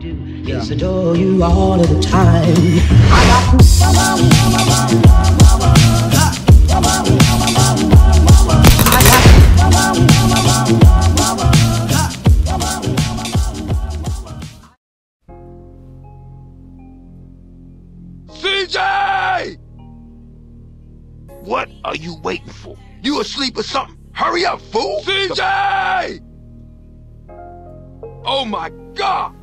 do is adore you all of the time. CJ! What are you waiting for? You asleep or something? Hurry up, fool! CJ! Oh my God!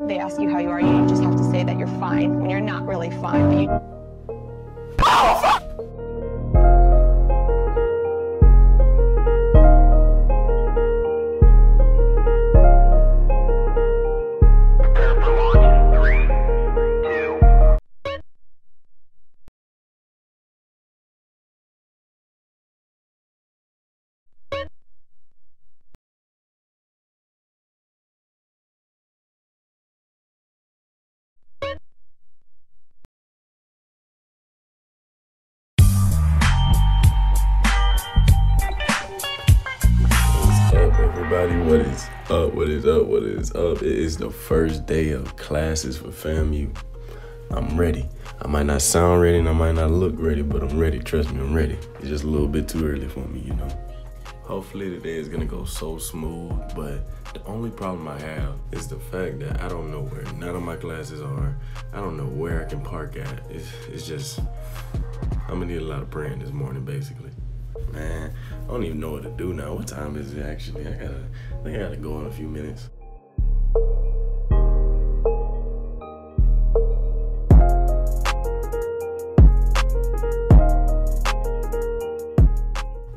They ask you how you are, you just have to say that you're fine when you're not really fine. But you... Oh, fuck! What is up, what is up, what is up? It is the first day of classes for FAMU. I'm ready. I might not sound ready and I might not look ready, but I'm ready. Trust me, I'm ready. It's just a little bit too early for me, you know. Hopefully today is gonna go so smooth, but the only problem I have is the fact that I don't know where none of my classes are. I don't know where I can park at. It's just, I'm gonna need a lot of praying this morning, basically. Man, I don't even know what to do now. What time is it actually? I think I gotta go in a few minutes.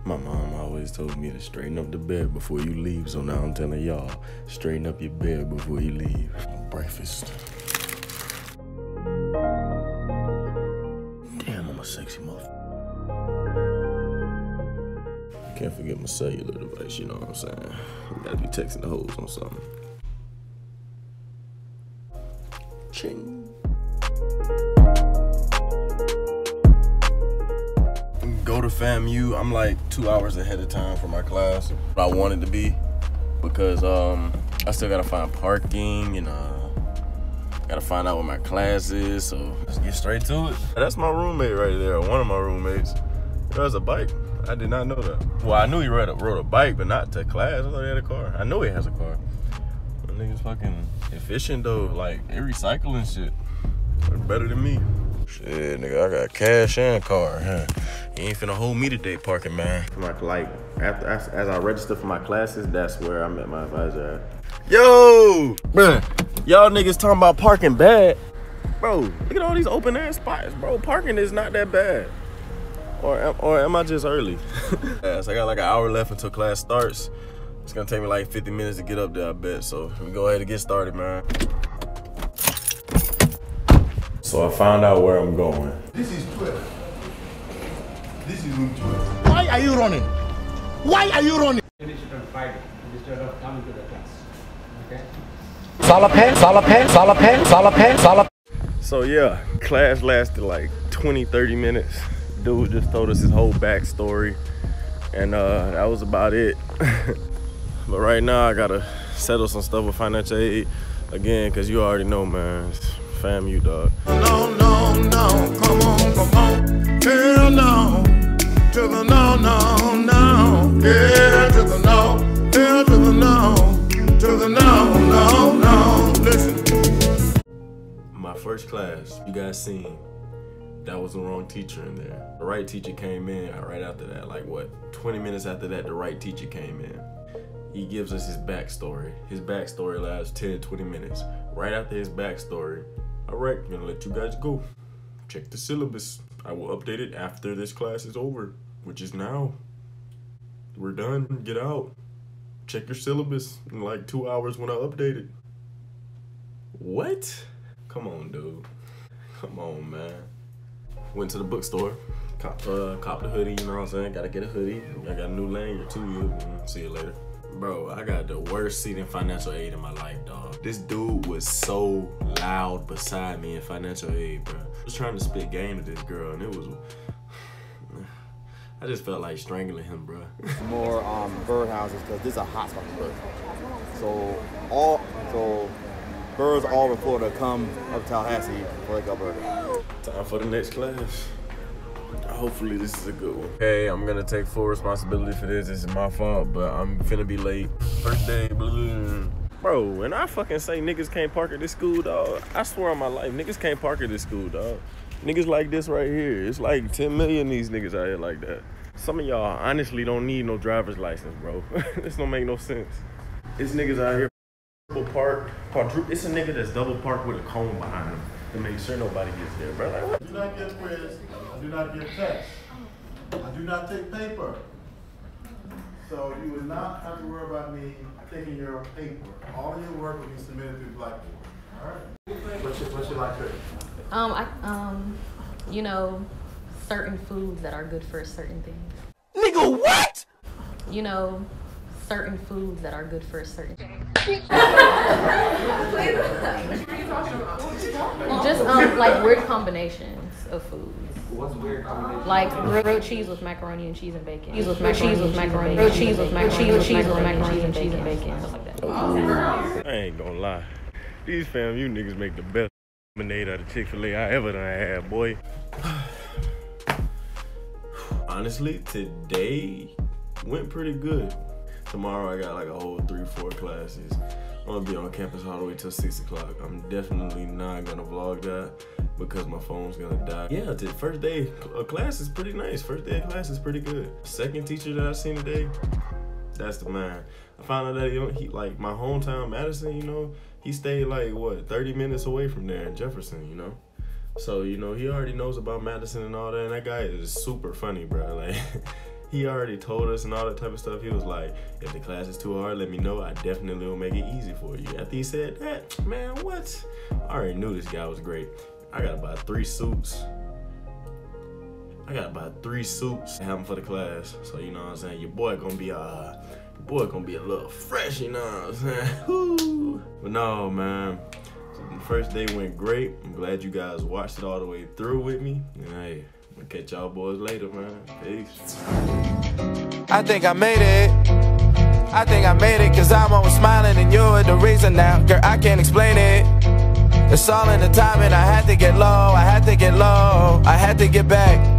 My mom always told me to straighten up the bed before you leave, so now I'm telling y'all, straighten up your bed before you leave. Breakfast. Damn, I'm a sexy motherfucker. Can't forget my cellular device, you know what I'm saying? I gotta be texting the hoes on something. Ching. Go to FAMU, I'm like 2 hours ahead of time for my class. I wanted to be, because I still gotta find parking and gotta find out what my class is, so let's get straight to it. That's my roommate right there, one of my roommates. There's a bike. I did not know that. Well, I knew he rode a bike, but not to class. I thought he had a car. I know he has a car. That nigga's fucking efficient, though. Like, they recycling shit. They're better than me. Shit, nigga, I got cash and car, huh? You ain't finna hold me today parking, man. Like, after, as I register for my classes, that's where I met my advisor at. Yo! Bruh, y'all niggas talking about parking bad. Bro, look at all these open-air spots, bro. Parking is not that bad. Or am I just early? Yeah, so I got like an hour left until class starts. It's gonna take me like 50 minutes to get up there, I bet. So let me go ahead and get started, man. So I found out where I'm going. This is 12. This is room 12. Why are you running? Why are you running? Finish it on Friday instead of coming to the class. Okay? So yeah, class lasted like 20, 30 minutes. Dude just told us his whole backstory, and that was about it. But right now I gotta settle some stuff with financial aid again, cause you already know, man, it's FAMU, dog. No, come on, yeah, no, to the no, yeah, to the no, yeah, to the no, listen. My first class, you guys seen. That was the wrong teacher in there. The right teacher came in right after that, like what, 20 minutes after that, the right teacher came in. He gives us his backstory. His backstory lasts 10, 20 minutes. Right after his backstory, all right, I'm gonna let you guys go. Check the syllabus. I will update it after this class is over, which is now. We're done, get out. Check your syllabus in like 2 hours when I update it. What? Come on, dude. Come on, man. Went to the bookstore, copped a hoodie, you know what I'm saying? Gotta get a hoodie. I got a new lanyard too, see you later. Bro, I got the worst seat in financial aid in my life, dog. This dude was so loud beside me in financial aid, bro. I was trying to spit game to this girl, and it was, I just felt like strangling him, bro. More birdhouses, because this is a hot spot for birds. So birds all over Florida come up to Tallahassee for like a burger. Time for the next class. Hopefully this is a good one. Hey, I'm gonna take full responsibility for this. This is my fault, but I'm finna be late. First day, blue. Bro, when I fucking say niggas can't park at this school, dog, I swear on my life, niggas can't park at this school, dog. Niggas like this right here. It's like 10 million these niggas out here like that. Some of y'all honestly don't need no driver's license, bro. This don't make no sense. It's niggas out here double park, quadruple. It's a nigga that's double parked with a cone behind him to make sure nobody gets there, bro. Like, what? Do not get quiz. I do not get text. I do not take paper. So you would not have to worry about me taking your paper. All of your work will be submitted through Blackboard. All right. What's your like trick? You know, certain foods that are good for certain things. Nigga, what? You know, certain foods that are good for a certain thing. Just like weird combinations of foods. What's weird combinations? Like grilled cheese with macaroni and cheese and bacon. Cheese with macaroni, cheese with macaroni, grilled cheese with macaroni, cheese with macaroni and cheese and bacon, stuff like that. I ain't gonna lie, these FAMU niggas make the best lemonade out of Chick-fil-A I ever done had, boy. Honestly, today went pretty good. Tomorrow I got like a whole 3-4 classes. I'm gonna be on campus all the way till 6 o'clock. I'm definitely not gonna vlog that because my phone's gonna die. Yeah, the first day of class is pretty nice. First day of class is pretty good. Second teacher that I've seen today, that's the man. I found out that he like my hometown Madison, you know, he stayed like what, 30 minutes away from there in Jefferson, you know? So, you know, he already knows about Madison and all that, and that guy is super funny, bro. Like, he already told us and all that type of stuff. He was like, if the class is too hard, let me know. I definitely will make it easy for you. After he said that, man, what? I already knew this guy was great. I gotta buy 3 suits. I gotta buy 3 suits and have them for the class. So, you know what I'm saying? Your boy gonna be a little fresh, you know what I'm saying? Woo! But no, man. The first day went great. I'm glad you guys watched it all the way through with me. And hey, I'll catch y'all boys later, man. Peace. I think I made it. I think I made it, cause I'm always smiling and you're the reason now. Girl, I can't explain it. It's all in the timing. I had to get low. I had to get low. I had to get back.